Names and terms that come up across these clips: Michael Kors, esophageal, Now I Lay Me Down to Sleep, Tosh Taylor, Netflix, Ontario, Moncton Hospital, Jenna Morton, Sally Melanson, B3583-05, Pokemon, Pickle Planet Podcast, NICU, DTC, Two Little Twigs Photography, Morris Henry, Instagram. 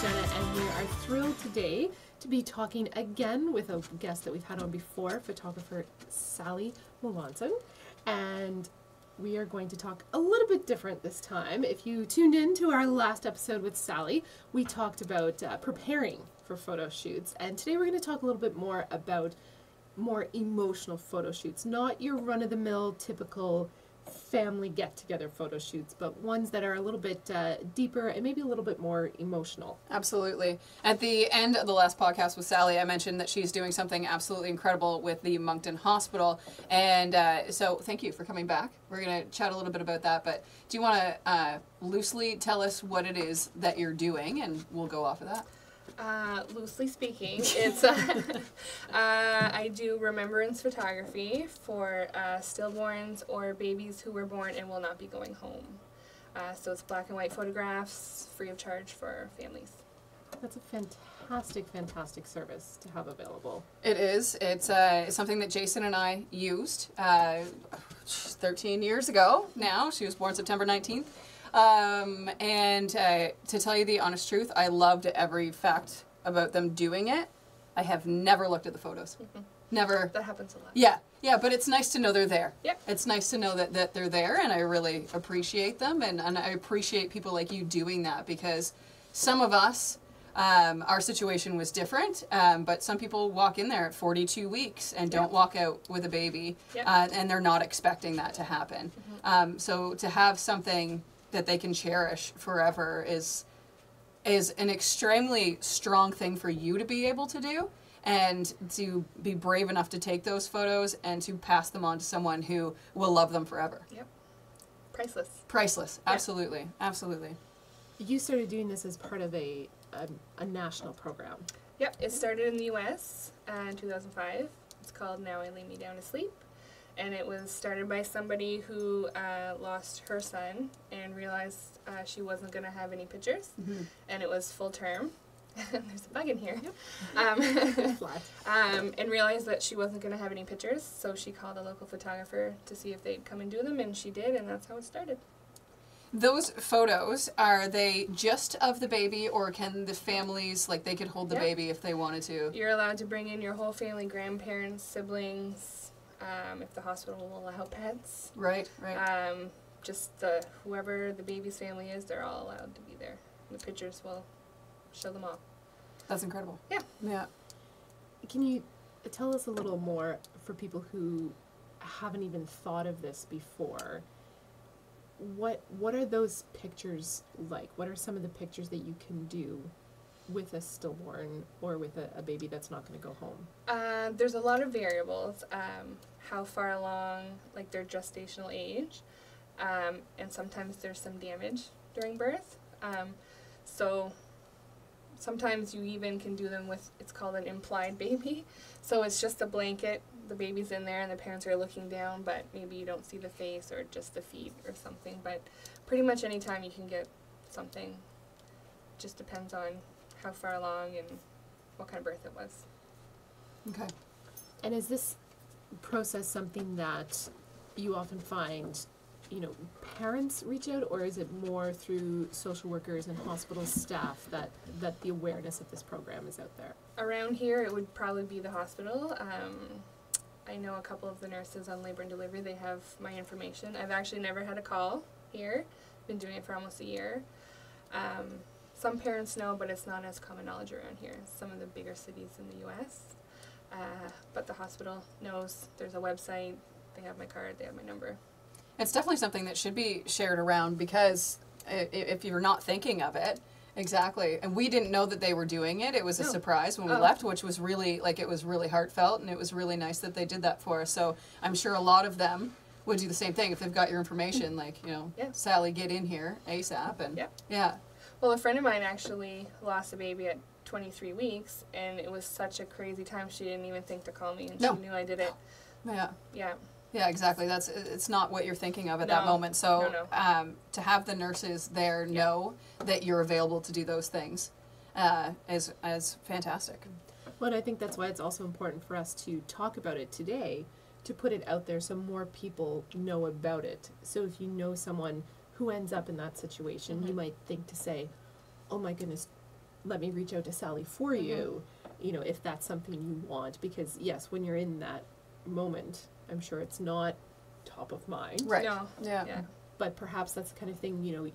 Jenna, and we are thrilled today to be talking again with a guest that we've had on before, photographer Sally Melanson, and we are going to talk a little bit different this time. If you tuned in to our last episode with Sally, we talked about preparing for photo shoots, and today we're going to talk a little bit more about more emotional photo shoots, not your run-of-the-mill typical family get-together photo shoots, but ones that are a little bit deeper and maybe a little bit more emotional. Absolutely. At the end of the last podcast with Sally, I mentioned that she's doing something absolutely incredible with the Moncton Hospital, and so thank you for coming back. We're going to chat a little bit about that, but do you want to loosely tell us what it is that you're doing, and we'll go off of that? Loosely speaking, it's I do remembrance photography for stillborns or babies who were born and will not be going home. So it's black and white photographs, free of charge for families. That's a fantastic service to have available. It is. It's something that Jason and I used 13 years ago now. She was born September 19th. To tell you the honest truth, I loved every fact about them doing it. I have never looked at the photos. Mm-hmm. Never. That happens a lot. Yeah. Yeah, but it's nice to know they're there. Yep. It's nice to know that they're there, and I really appreciate them, and I appreciate people like you doing that, because some of us, our situation was different, but some people walk in there at 42 weeks and don't walk out with a baby, and they're not expecting that to happen. Mm-hmm. So to have something that they can cherish forever is an extremely strong thing for you to be able to do, and to be brave enough to take those photos and to pass them on to someone who will love them forever. Yep. Priceless. Priceless. Absolutely. Yeah. Absolutely. You started doing this as part of a national program. Yep. It started in the U.S. In 2005. It's called Now I Lay Me Down to Sleep. And it was started by somebody who lost her son and realized she wasn't going to have any pictures. Mm-hmm. And it was full term. There's a bug in here. And realized that she wasn't going to have any pictures, so she called a local photographer to see if they'd come and do them, and she did, and that's how it started. Those photos, are they just of the baby, or can the families, like, they could hold the baby if they wanted to? You're allowed to bring in your whole family, grandparents, siblings. If the hospital will allow pets. Right, right. Just whoever the baby's family is, they're all allowed to be there. The pictures will show them all. That's incredible. Yeah. Yeah. Can you tell us a little more for people who haven't even thought of this before? What are those pictures like? What are some of the pictures that you can do with a stillborn or with a baby that's not going to go home? There's a lot of variables. How far along, like their gestational age, and sometimes there's some damage during birth. So sometimes you even can do them with, it's called an implied baby. So it's just a blanket, the baby's in there and the parents are looking down, but maybe you don't see the face or just the feet or something. But pretty much any time you can get something, just depends on how far along and what kind of birth it was. Okay. And is this process something that you often find, you know, parents reach out, or is it more through social workers and hospital staff that the awareness of this program is out there? Around here it would probably be the hospital. I know a couple of the nurses on labor and delivery, they have my information. I've actually never had a call here. Been doing it for almost a year. Some parents know, but it's not as common knowledge around here. Some of the bigger cities in the U.S. But the hospital knows. There's a website. They have my card. They have my number. It's definitely something that should be shared around, because if you're not thinking of it, exactly. And we didn't know that they were doing it. It was a surprise when we left, which was really, like, it was really heartfelt, and it was really nice that they did that for us. So I'm sure a lot of them would do the same thing if they've got your information, like, you know, Sally, get in here ASAP. And yeah. Well, a friend of mine actually lost a baby at 23 weeks, and it was such a crazy time, she didn't even think to call me, and she knew I did it. Yeah. Yeah. Yeah, exactly. It's not what you're thinking of at that moment. So to have the nurses there know that you're available to do those things is fantastic. Well, and I think that's why it's also important for us to talk about it today, to put it out there so more people know about it. So if you know someone who ends up in that situation, you might think to say, oh my goodness, let me reach out to Sally for you, you know, if that's something you want. Because yes, when you're in that moment, I'm sure it's not top of mind. Right. No. Yeah. Yeah. But perhaps that's the kind of thing, you know,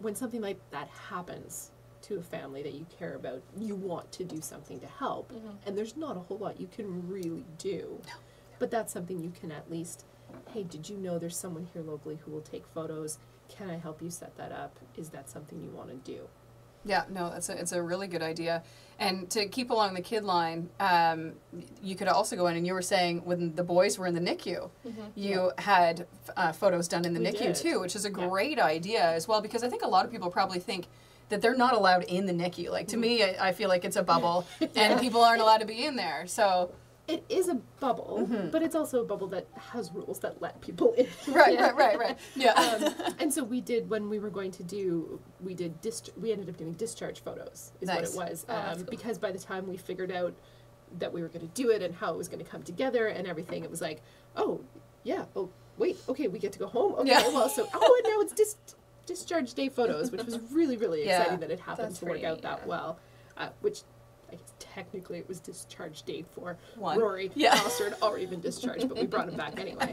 when something like that happens to a family that you care about, you want to do something to help. Mm-hmm. And there's not a whole lot you can really do. No. But that's something you can at least, hey, did you know there's someone here locally who will take photos? Can I help you set that up? Is that something you want to do? Yeah, no, it's a really good idea. And to keep along the kid line, you could also go in, and you were saying when the boys were in the NICU, mm-hmm. you had photos done in the NICU too, which is a great idea as well, because I think a lot of people probably think that they're not allowed in the NICU. Like, to me, I feel like it's a bubble, and people aren't allowed to be in there, so... It is a bubble, mm-hmm. but it's also a bubble that has rules that let people in. Right, right. Yeah. And so we did, when we were going to do, we ended up doing discharge photos is what it was. Cool. Because by the time we figured out that we were going to do it and how it was going to come together and everything, it was like, oh, yeah, oh, wait, okay, we get to go home? Okay, well, so, oh, and now it's discharge day photos, which was really, really exciting that it happened to work out that well, which... I guess technically it was discharge date for Rory. Foster had already been discharged, but we brought him back anyway.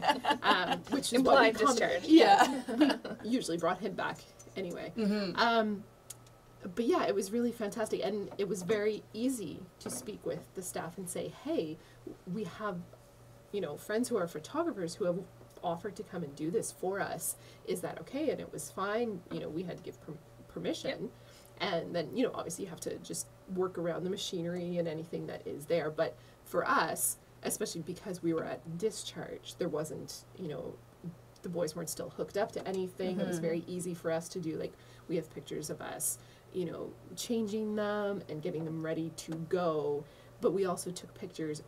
Which is why discharge. Yeah. We usually brought him back anyway. Mm-hmm. But yeah, it was really fantastic. And it was very easy to speak with the staff and say, hey, we have, you know, friends who are photographers who have offered to come and do this for us. Is that okay? And it was fine. You know, we had to give permission. Yep. And then, you know, obviously you have to just work around the machinery and anything that is there. But for us, especially because we were at discharge, there wasn't, you know, the boys weren't still hooked up to anything. Mm-hmm. It was very easy for us to do, like, we have pictures of us, you know, changing them and getting them ready to go. But we also took pictures,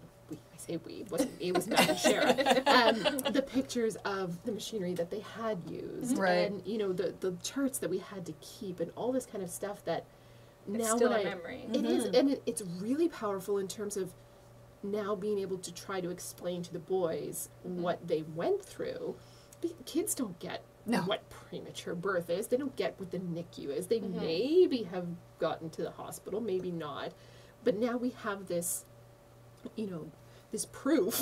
it was Matt and Shara, the pictures of the machinery that they had used, and, you know, the charts that we had to keep and all this kind of stuff that it's now still a memory. It is, and it's really powerful in terms of now being able to try to explain to the boys what they went through. Kids don't get what premature birth is. They don't get what the NICU is. They maybe have gotten to the hospital, maybe not. But now we have this, you know, this proof,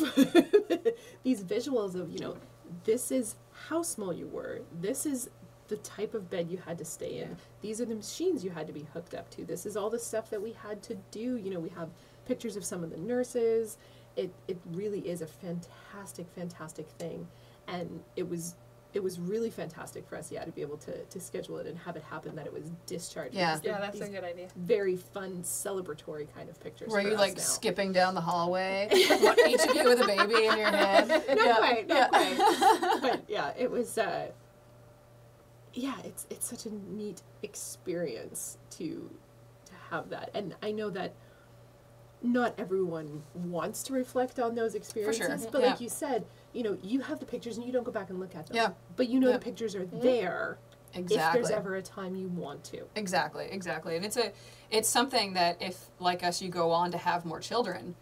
these visuals of, you know, this is how small you were, this is the type of bed you had to stay in, these are the machines you had to be hooked up to, this is all the stuff that we had to do, you know, we have pictures of some of the nurses. It really is a fantastic, fantastic thing, and it was really fantastic for us, to be able to schedule it and have it happen that it was discharged. Yeah, that's a good idea. Very fun, celebratory kind of pictures. Were you like skipping down the hallway, each of you with a baby in your hand? Not quite. But yeah, it was. It's such a neat experience to have that, and I know that not everyone wants to reflect on those experiences, but like you said, you know, you have the pictures and you don't go back and look at them. Yeah. But you know the pictures are there. Exactly. If there's ever a time you want to. Exactly. And it's something that if, like us, you go on to have more children,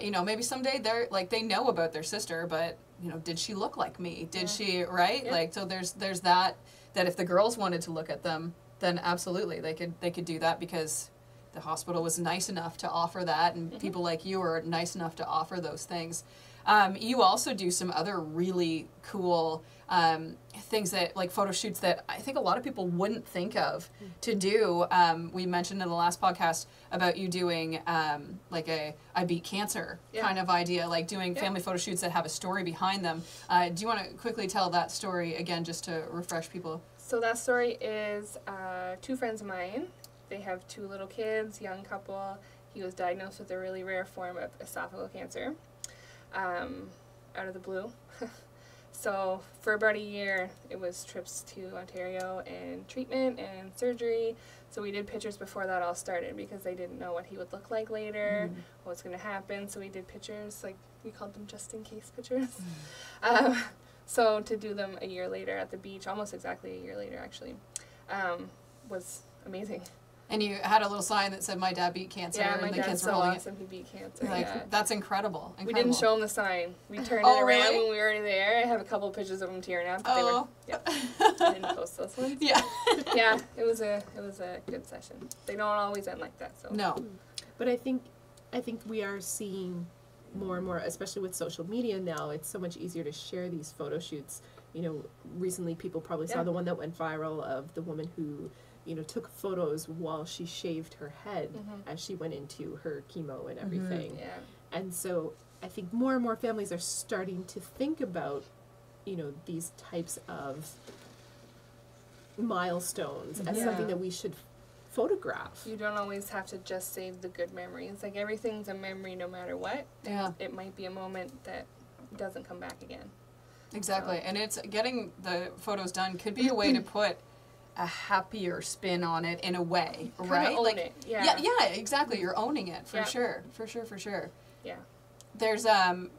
you know, maybe someday they know about their sister, but, you know, did she look like me? Did she, right? Yeah. Like, so there's that if the girls wanted to look at them, then absolutely they could do that, because the hospital was nice enough to offer that, and people like you are nice enough to offer those things. You also do some other really cool things, that like photo shoots that I think a lot of people wouldn't think of to do. We mentioned in the last podcast about you doing like a I Beat Cancer kind of idea, like doing family photo shoots that have a story behind them. Do you want to quickly tell that story again, just to refresh people? So that story is two friends of mine. They have two little kids, young couple. He was diagnosed with a really rare form of esophageal cancer, out of the blue. So for about a year, it was trips to Ontario and treatment and surgery. So we did pictures before that all started, because they didn't know what he would look like later, what was going to happen. So we did pictures, like we called them just in case pictures. So to do them a year later at the beach, almost exactly a year later actually, was amazing. And you had a little sign that said, "My dad beat cancer." Yeah, my dad's so awesome. He beat cancer. Like, yeah. That's incredible. We didn't show him the sign. We turned it around when we were there. I have a couple of pictures of him tearing up. Oh. Yeah. I didn't post those ones. Yeah. Yeah. It was a good session. They don't always end like that. So. No. But I think we are seeing more and more, especially with social media now. It's so much easier to share these photo shoots. You know, recently people probably saw the one that went viral of the woman who, you know, took photos while she shaved her head as she went into her chemo and everything. Yeah. And so I think more and more families are starting to think about, you know, these types of milestones as something that we should photograph. You don't always have to just save the good memories. Like, everything's a memory no matter what. Yeah. It might be a moment that doesn't come back again. Exactly. So. And it's getting the photos done could be a way to put a happier spin on it in a way, right? Own like, it. Yeah, exactly. You're owning it for sure, for sure, for sure. Yeah. There's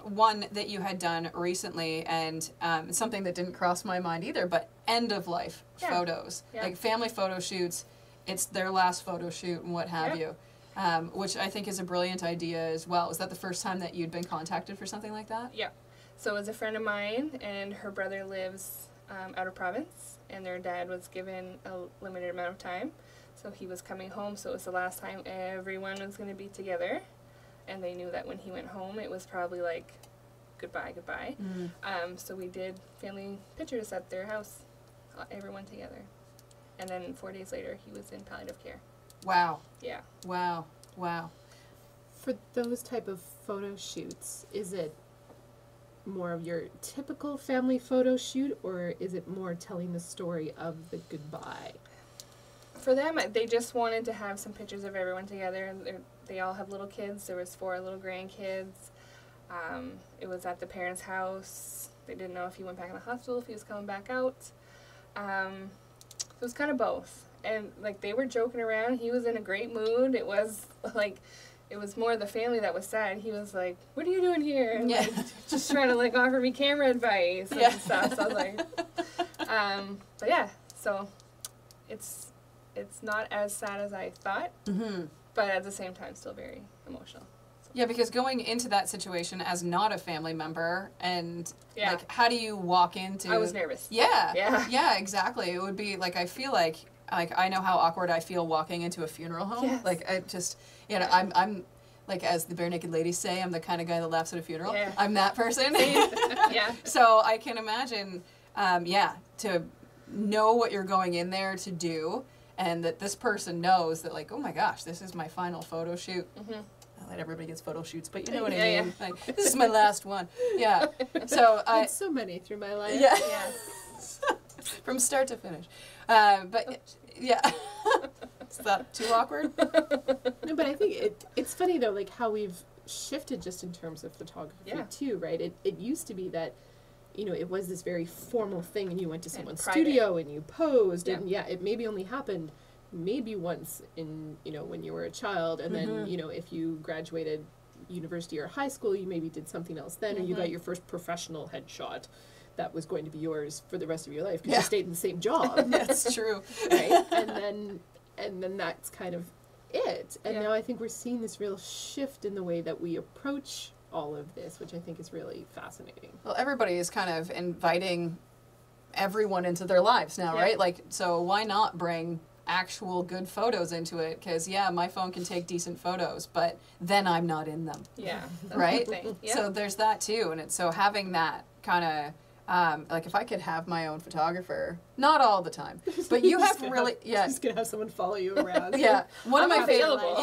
one that you had done recently, and something that didn't cross my mind either, but end of life photos, like family photo shoots. It's their last photo shoot and what have you, which I think is a brilliant idea as well. Was that the first time that you'd been contacted for something like that? Yeah. So it was a friend of mine, and her brother lives out of province, and their dad was given a limited amount of time, so he was coming home, so it was the last time everyone was going to be together, and they knew that when he went home it was probably like goodbye. So we did family pictures at their house, everyone together, and then 4 days later he was in palliative care. Wow. Yeah. Wow. Wow. For those type of photo shoots, is it more of your typical family photo shoot, or is it more telling the story of the goodbye? For them, they just wanted to have some pictures of everyone together, and they all have little kids. There was 4 little grandkids. It was at the parents' house. They didn't know if he went back in the hospital, if he was coming back out. It was kind of both, and like, they were joking around. He was in a great mood. It was like, it was more the family that was sad. He was like, "What are you doing here?" And like, just trying to like offer me camera advice and stuff. So I was like, but yeah, so it's not as sad as I thought, but at the same time still very emotional. So. Yeah, because going into that situation as not a family member, and like, how do you walk into? I was nervous. Yeah. Yeah. Yeah. Exactly. It would be like, I feel like. Like, I know how awkward I feel walking into a funeral home. Yes. Like, I just, you know, I'm like, as the Bare Naked Ladies say, I'm the kind of guy that laughs at a funeral. Yeah. I'm that person. Yeah. So I can imagine, to know what you're going in there to do, and that this person knows that, like, oh my gosh, this is my final photo shoot. Not that everybody gets photo shoots, but you know what I mean. Yeah. Like, this is my last one. Yeah. So I had so many through my life. Yeah. From start to finish. Is that too awkward? No, but I think it's funny though, like how we've shifted just in terms of photography too, right? It used to be that, you know, it was this very formal thing, and you went to someone's studio and you posed, and it maybe only happened maybe once in, you know, when you were a child, and then, you know, if you graduated university or high school, you maybe did something else then, or you got your first professional headshot. That was going to be yours for the rest of your life because you stayed in the same job. That's true. Right? And then that's kind of it. And now I think we're seeing this real shift in the way that we approach all of this, which I think is really fascinating. Well, everybody is kind of inviting everyone into their lives now, right? Like, so why not bring actual good photos into it? Because, my phone can take decent photos, but then I'm not in them. Yeah. Right? Yeah. So there's that too. And it's so having that kind of... like, if I could have my own photographer, not all the time, but you have really, just gonna have someone follow you around. One I'm of my favorite,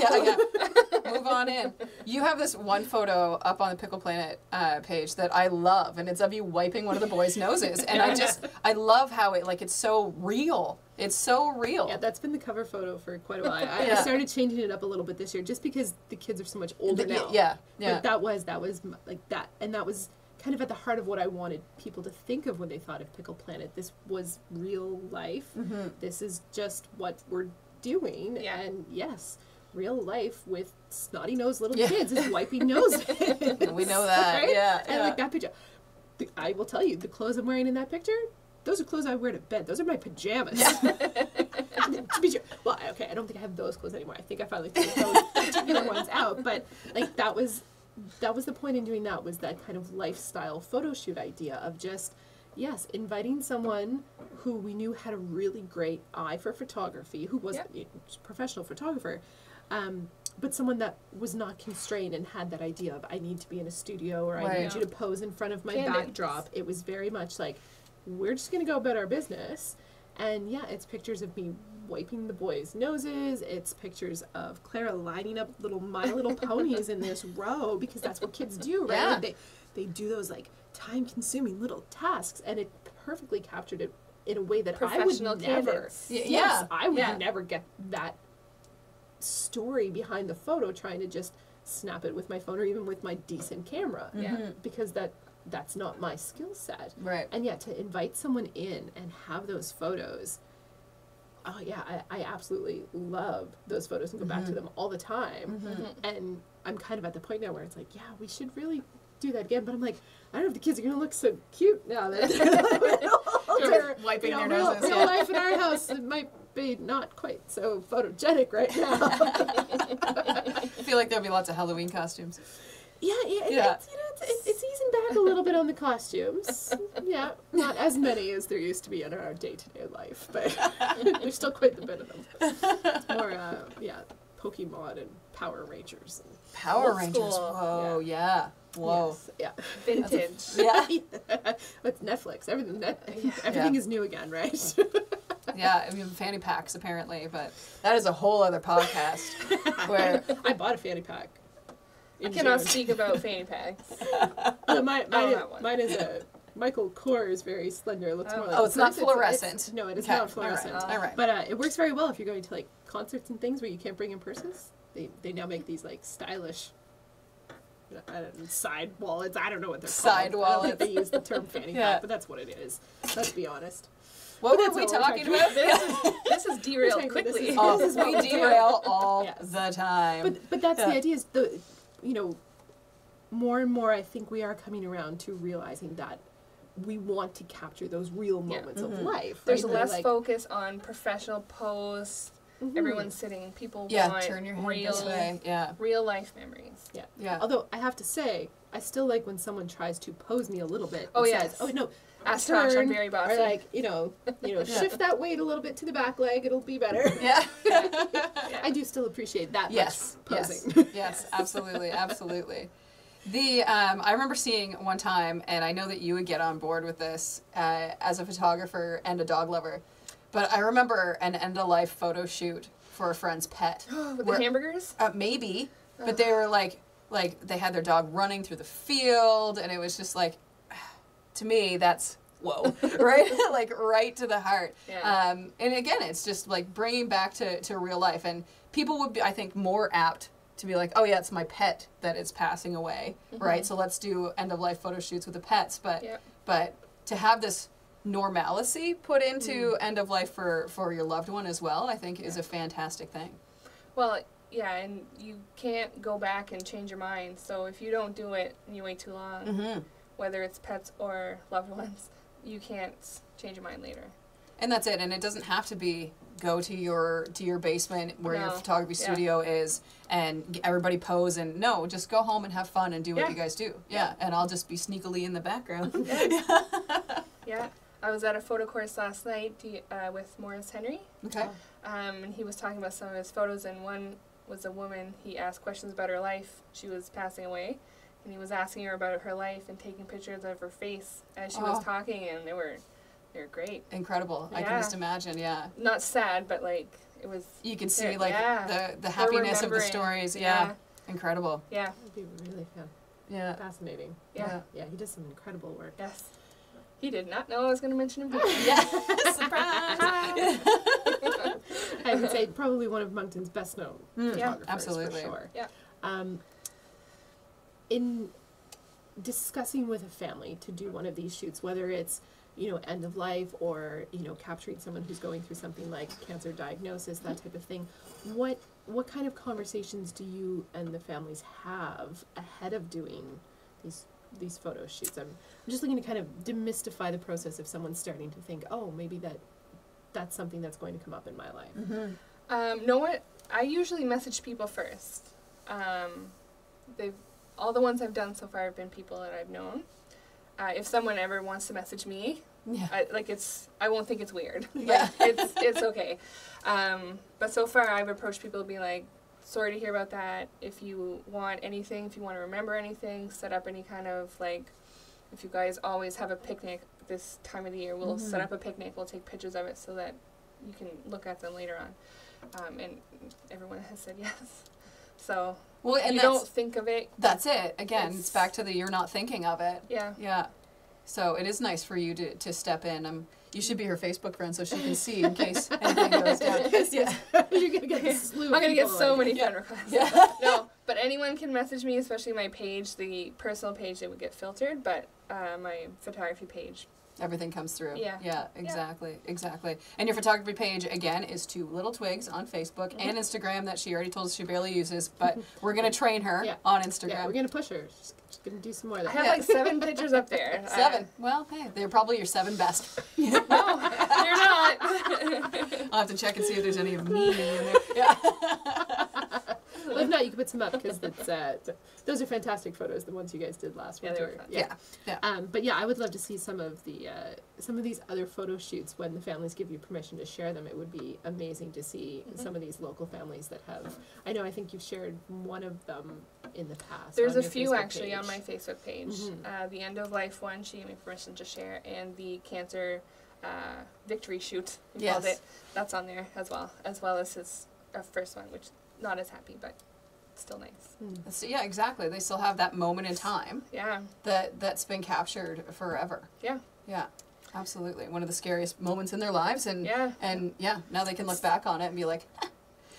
move on in. You have this one photo up on the Pickle Planet page that I love, and it's of you wiping one of the boys' noses, and I love how it, like, it's so real. It's so real. Yeah, that's been the cover photo for quite a while. I started changing it up a little bit this year, just because the kids are so much older now. Yeah, yeah. But that was like that, and that was kind of at the heart of what I wanted people to think of when they thought of Pickle Planet. This was real life. This is just what we're doing. Yeah. And yes, real life with snotty-nosed little kids is wiping noses. We know that, right? Yeah. And like that picture, I will tell you, the clothes I'm wearing in that picture, those are clothes I wear to bed. Those are my pajamas. Well, okay, I don't think I have those clothes anymore. I think I finally took those particular ones out. But like that was the point in doing that, was that kind of lifestyle photo shoot idea of just, yes, inviting someone who we knew had a really great eye for photography, who wasn't a professional photographer, but someone that was not constrained and had that idea of, I need to be in a studio, or I need you to pose in front of my backdrop. It was very much like, we're just going to go about our business. And yeah, it's pictures of me wiping the boys' noses. It's pictures of Clara lining up little My Little Ponies in this row, because that's what kids do, right? Yeah. They do those like time-consuming little tasks, and it perfectly captured it in a way that I would never. Yes, I would never get that story behind the photo trying to just snap it with my phone or even with my decent camera, because that's not my skill set. Right. And yet to invite someone in and have those photos, oh yeah, I absolutely love those photos and go back to them all the time. And I'm kind of at the point now where it's like, yeah, we should really do that again. But I'm like, I don't know if the kids are going to look so cute now that they're wiping their noses. Real life in our house, it might be not quite so photogenic right now. I feel like there'll be lots of Halloween costumes. Yeah. It's easing back a little bit on the costumes. Yeah, not as many as there used to be in our day-to-day life, but there's still quite a bit of them. It's more, Pokemon and Power Rangers. And Power Rangers. Whoa, yeah. Whoa. Yes. Yeah. Vintage. Yeah. It's Netflix. Everything is new again, right? Yeah, I mean, fanny packs, apparently, but that is a whole other podcast. Where I bought a fanny pack. I cannot speak about fanny packs. Mine is a Michael Kors, very slender. It looks more like, oh, it's not fluorescent. It is not fluorescent. All right. But it works very well if you're going to like concerts and things where you can't bring in purses. They now make these like stylish side wallets. I don't know what they're called. Side wallets. I don't think they use the term fanny pack, but that's what it is. Let's be honest. What were we talking about? This is derailed quickly. We derail all the time. But that's the idea. You know, more and more I think we are coming around to realizing that we want to capture those real moments of life. Right? There's less like, focus on professional pose, everyone's sitting, people want turn your head this way. Real life memories. Yeah. Although I have to say, I still like when someone tries to pose me a little bit. Oh yeah. Oh no. Ask Tosh, I'm very bossy. Or like, you know, shift that weight a little bit to the back leg, it'll be better. Yeah. I do still appreciate that much posing. Yes, absolutely. The I remember seeing one time, and I know that you would get on board with this as a photographer and a dog lover, but I remember an end-of-life photo shoot for a friend's pet. With the hamburgers? Maybe, but they were like they had their dog running through the field, and it was just like, to me, that's whoa, right? Like right to the heart. Yeah. And again, it's just like bringing back to real life. And people would be, I think, more apt to be like, oh yeah, it's my pet that is passing away, right? So let's do end of life photo shoots with the pets. But but to have this normalcy put into end of life for your loved one as well, I think is a fantastic thing. Well, yeah, and you can't go back and change your mind. So if you don't do it and you wait too long, whether it's pets or loved ones, you can't change your mind later. And that's it. And it doesn't have to be go to your basement where your photography studio is and everybody pose and no, just go home and have fun and do what you guys do. Yeah. And I'll just be sneakily in the background. I was at a photo course last night with Morris Henry. Okay. And he was talking about some of his photos, and one was a woman. He asked questions about her life. She was passing away. And he was asking her about her life and taking pictures of her face as she was talking, and they were great. Incredible. Yeah. I can just imagine, Not sad, but like it was. You can see like the happiness of the stories. Yeah. Incredible. Yeah. It'd be really fun. Yeah. Fascinating. Yeah. Yeah, he did some incredible work. Yes. He did not know I was going to mention him. Yeah. Surprise. I would say probably one of Moncton's best known photographers. Absolutely. For sure. Yeah. In discussing with a family to do one of these shoots, whether it's, end of life or, capturing someone who's going through something like cancer diagnosis, that type of thing, what kind of conversations do you and the families have ahead of doing these photo shoots? I'm just looking to kind of demystify the process if someone's starting to think, oh, maybe that that's something that's going to come up in my life. Mm-hmm. No one, I usually message people first. All the ones I've done so far have been people that I've known. If someone ever wants to message me, yeah. I won't think it's weird. Yeah. Like, it's okay. But so far I've approached people being like, sorry to hear about that. If you want anything, if you want to remember anything, set up any kind of like, if you guys always have a picnic this time of the year, we'll set up a picnic, we'll take pictures of it so that you can look at them later on. And everyone has said yes. So well, and you don't think of it. That's it. Again, it's back to the you're not thinking of it. Yeah. Yeah. So it is nice for you to step in. You should be her Facebook friend so she can see in case anything goes down. Yeah. You're going to get a slew of people. I'm going to get so many friend requests. Yeah. No, but anyone can message me, especially my page, the personal page that would get filtered, but my photography page. Everything comes through. Yeah. Yeah, exactly. Yeah. Exactly. And your photography page, again, is Two Little Twigs on Facebook and Instagram that she already told us she barely uses, but we're going to train her on Instagram. Yeah, we're going to push her. She's going to do some more of that. I have like 7 pictures up there. 7. Well, hey, they're probably your 7 best. No, they're not. I'll have to check and see if there's any of me in there. Yeah. Well, if not, you can put some up because those are fantastic photos. The ones you guys did last winter. They were fun. Yeah. Yeah. But yeah, I would love to see some of these other photo shoots when the families give you permission to share them. It would be amazing to see some of these local families that have. I know. I think you've shared one of them in the past. There's a few actually on my Facebook page. The end of life one, she gave me permission to share, and the cancer victory shoot. Called it. That's on there as well as his first one, which. Not as happy, but still nice. So, yeah, exactly. They still have that moment in time. Yeah. That's been captured forever. Yeah. Yeah, absolutely. One of the scariest moments in their lives. And, now they can look back on it and be like,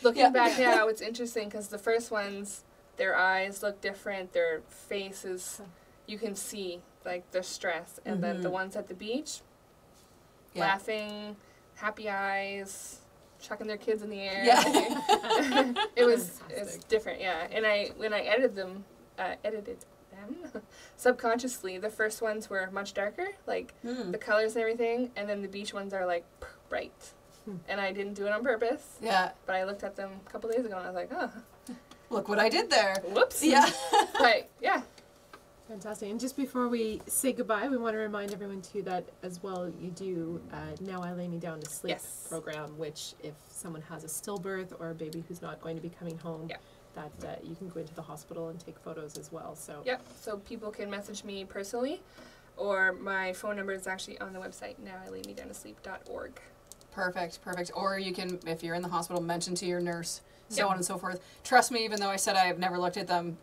Looking back now, it's interesting because the first ones, their eyes look different, their faces, you can see, like, the stress. And then the ones at the beach, laughing, happy eyes, chucking their kids in the air. Yeah. It's different, yeah. And when I edited them, subconsciously, the first ones were much darker, like the colors and everything, and then the beach ones are like bright. And I didn't do it on purpose. Yeah. But I looked at them a couple days ago and I was like, oh. Look what I did there. Whoops. Yeah. But yeah. Fantastic. And just before we say goodbye, we want to remind everyone, too, that as well you do Now I Lay Me Down to Sleep program, which if someone has a stillbirth or a baby who's not going to be coming home, that you can go into the hospital and take photos as well. So so people can message me personally, or my phone number is actually on the website, nowilaymedowntosleep.org. Perfect, perfect. Or you can, if you're in the hospital, mention to your nurse, so on and so forth. Trust me, even though I said I have never looked at them,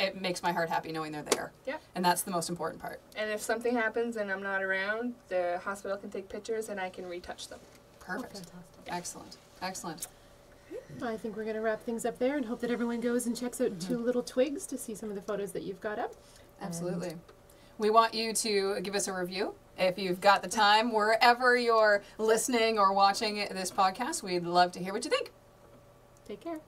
it makes my heart happy knowing they're there. Yeah. And that's the most important part. And if something happens and I'm not around, the hospital can take pictures and I can retouch them. Perfect. Oh, fantastic. Excellent. Excellent. I think we're going to wrap things up there and hope that everyone goes and checks out Two Little Twigs to see some of the photos that you've got up. Absolutely. We want you to give us a review. If you've got the time, wherever you're listening or watching this podcast, we'd love to hear what you think. Take care.